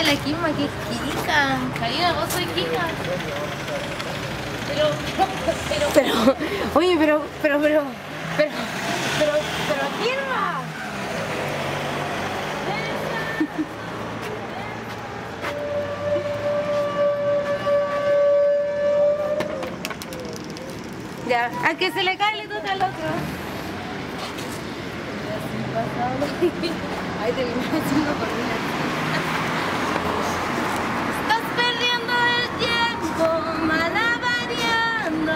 Ay, la Quima, que quica. Karina, vos soy quica. Pero, Quima. Ya, al que se le cae le toca al otro. Ahí te vino haciendo por mí. Estás perdiendo el tiempo, malabareando.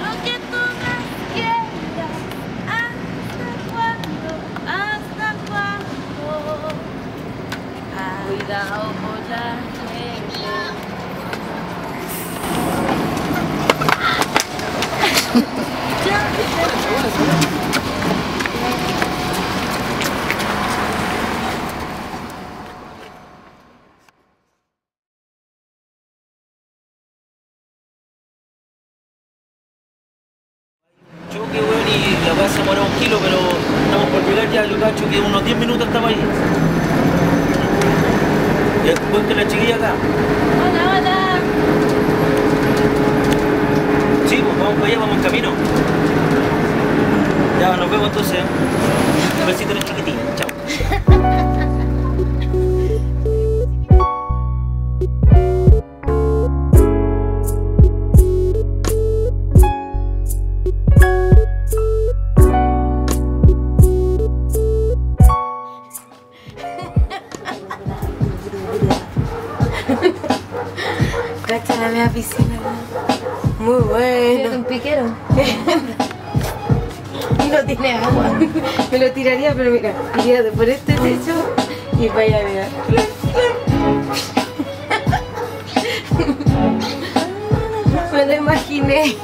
Lo que tú más quieras, hasta cuándo. Cuidado con la... Choque, weón, y la weá se demoró un kilo, pero estamos por llegar ya. Yo cacho que unos 10 minutos estaba ahí. Ya después que la chiquilla acá. Hola, hola. Sí, pues vamos para allá, vamos en camino. Ya, nos vemos entonces. Un besito en el chiquitín. Chao. Cacha la media piscina, ¿no? Muy bueno. Es un piquero. No tiene agua. Me lo tiraría, pero mira, tírate por este techo y para allá, mira. Me lo imaginé.